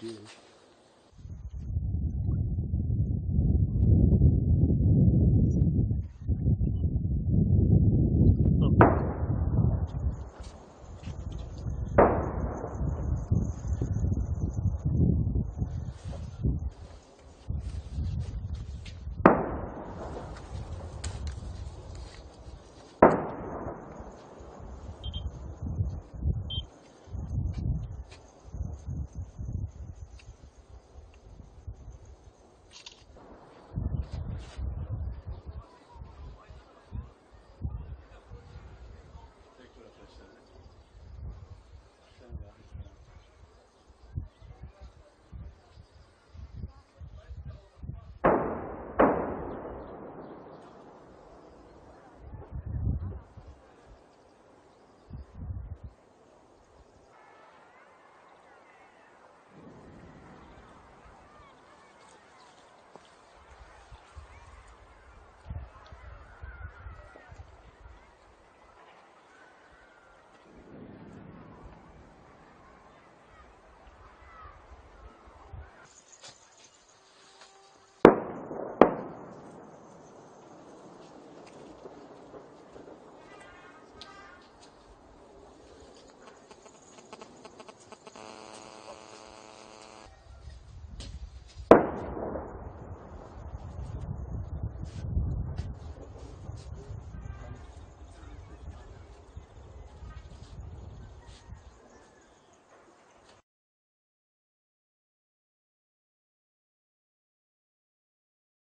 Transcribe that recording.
do.